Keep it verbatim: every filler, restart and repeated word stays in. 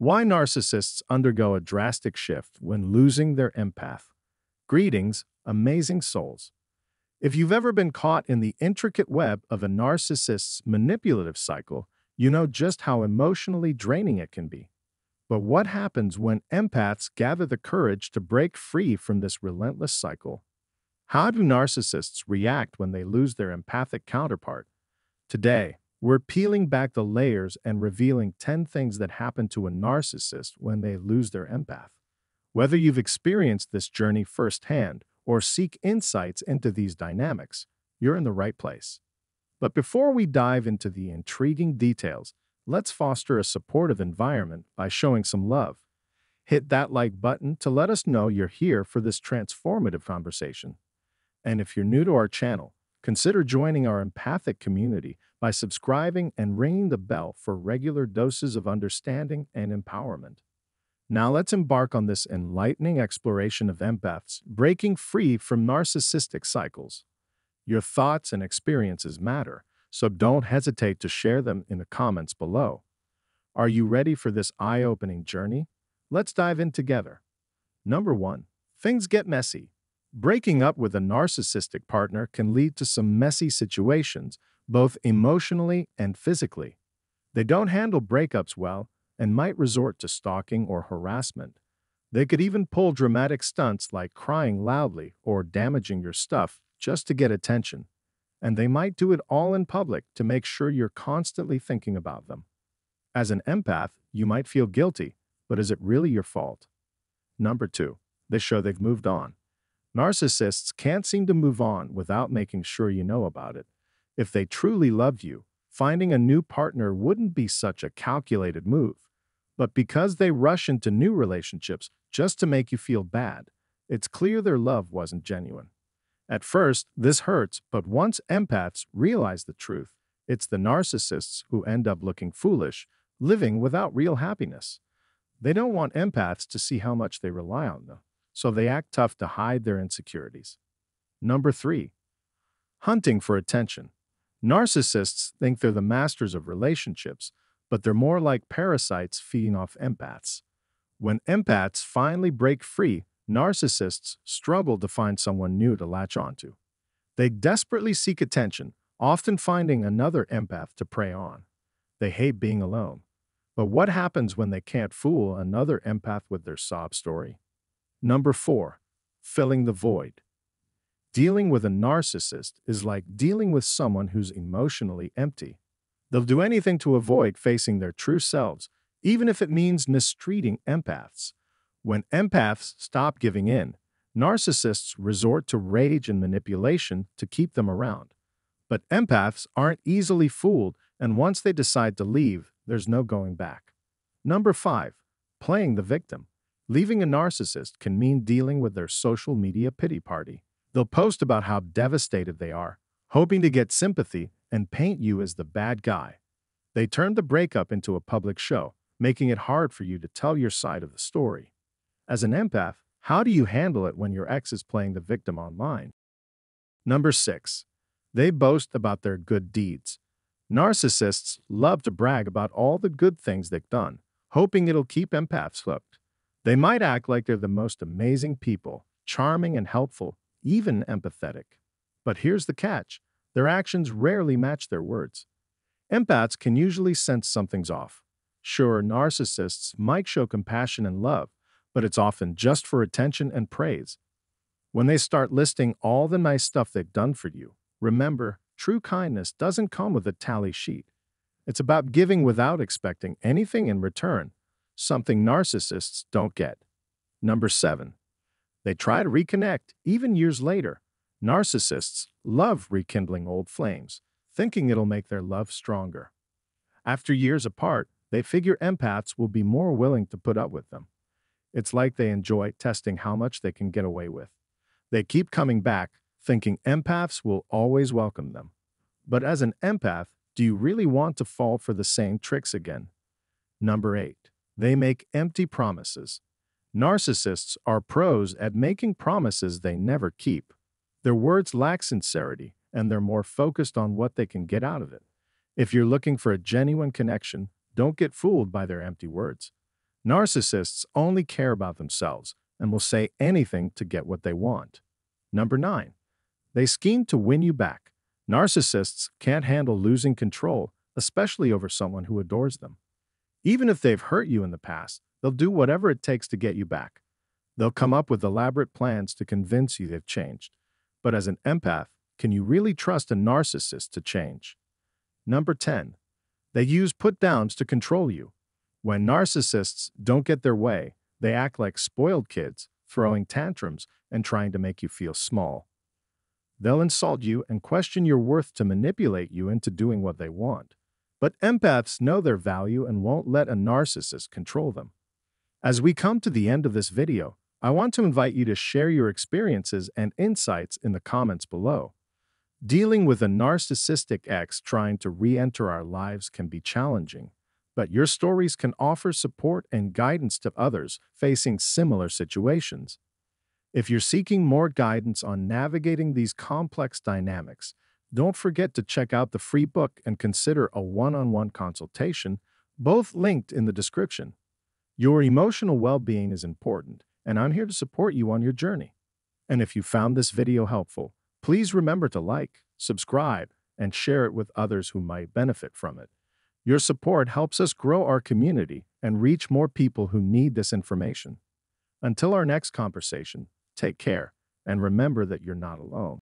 Why narcissists undergo a drastic shift when losing their empath. Greetings, amazing souls. If you've ever been caught in the intricate web of a narcissist's manipulative cycle, you know just how emotionally draining it can be. But what happens when empaths gather the courage to break free from this relentless cycle? How do narcissists react when they lose their empathic counterpart? Today, we're peeling back the layers and revealing ten things that happen to a narcissist when they lose their empath. Whether you've experienced this journey firsthand or seek insights into these dynamics, you're in the right place. But before we dive into the intriguing details, let's foster a supportive environment by showing some love. Hit that like button to let us know you're here for this transformative conversation. And if you're new to our channel, consider joining our empathic community by subscribing and ringing the bell for regular doses of understanding and empowerment. Now let's embark on this enlightening exploration of empaths breaking free from narcissistic cycles. Your thoughts and experiences matter, so don't hesitate to share them in the comments below. Are you ready for this eye-opening journey? Let's dive in together. Number one, things get messy. Breaking up with a narcissistic partner can lead to some messy situations, both emotionally and physically. They don't handle breakups well and might resort to stalking or harassment. They could even pull dramatic stunts like crying loudly or damaging your stuff just to get attention. And they might do it all in public to make sure you're constantly thinking about them. As an empath, you might feel guilty, but is it really your fault? Number two, they show they've moved on. Narcissists can't seem to move on without making sure you know about it. If they truly loved you, finding a new partner wouldn't be such a calculated move. But because they rush into new relationships just to make you feel bad, it's clear their love wasn't genuine. At first, this hurts, but once empaths realize the truth, it's the narcissists who end up looking foolish, living without real happiness. They don't want empaths to see how much they rely on them, so they act tough to hide their insecurities. Number three, hunting for attention. Narcissists think they're the masters of relationships, but they're more like parasites feeding off empaths. When empaths finally break free, narcissists struggle to find someone new to latch onto. They desperately seek attention, often finding another empath to prey on. They hate being alone. But what happens when they can't fool another empath with their sob story? Number four, filling the void. Dealing with a narcissist is like dealing with someone who's emotionally empty. They'll do anything to avoid facing their true selves, even if it means mistreating empaths. When empaths stop giving in, narcissists resort to rage and manipulation to keep them around. But empaths aren't easily fooled, and once they decide to leave, there's no going back. Number five, playing the victim. Leaving a narcissist can mean dealing with their social media pity party. They'll post about how devastated they are, hoping to get sympathy, and paint you as the bad guy. They turn the breakup into a public show, making it hard for you to tell your side of the story. As an empath, how do you handle it when your ex is playing the victim online? Number six, they boast about their good deeds. Narcissists love to brag about all the good things they've done, hoping it'll keep empaths hooked. They might act like they're the most amazing people, charming and helpful, even empathetic. But here's the catch. Their actions rarely match their words. Empaths can usually sense something's off. Sure, narcissists might show compassion and love, but it's often just for attention and praise. When they start listing all the nice stuff they've done for you, remember, true kindness doesn't come with a tally sheet. It's about giving without expecting anything in return. Something narcissists don't get. Number seven, they try to reconnect even years later. Narcissists love rekindling old flames, thinking it'll make their love stronger. After years apart, they figure empaths will be more willing to put up with them. It's like they enjoy testing how much they can get away with. They keep coming back, thinking empaths will always welcome them. But as an empath, do you really want to fall for the same tricks again? Number eight, they make empty promises. Narcissists are pros at making promises they never keep. Their words lack sincerity, and they're more focused on what they can get out of it. If you're looking for a genuine connection, don't get fooled by their empty words. Narcissists only care about themselves and will say anything to get what they want. Number nine, they scheme to win you back. Narcissists can't handle losing control, especially over someone who adores them. Even if they've hurt you in the past, they'll do whatever it takes to get you back. They'll come up with elaborate plans to convince you they've changed. But as an empath, can you really trust a narcissist to change? Number ten, they use put-downs to control you. When narcissists don't get their way, they act like spoiled kids, throwing tantrums and trying to make you feel small. They'll insult you and question your worth to manipulate you into doing what they want. But empaths know their value and won't let a narcissist control them. As we come to the end of this video, I want to invite you to share your experiences and insights in the comments below. Dealing with a narcissistic ex trying to re-enter our lives can be challenging, but your stories can offer support and guidance to others facing similar situations. If you're seeking more guidance on navigating these complex dynamics, don't forget to check out the free book and consider a one-on-one consultation, both linked in the description. Your emotional well-being is important, and I'm here to support you on your journey. And if you found this video helpful, please remember to like, subscribe, and share it with others who might benefit from it. Your support helps us grow our community and reach more people who need this information. Until our next conversation, take care, and remember that you're not alone.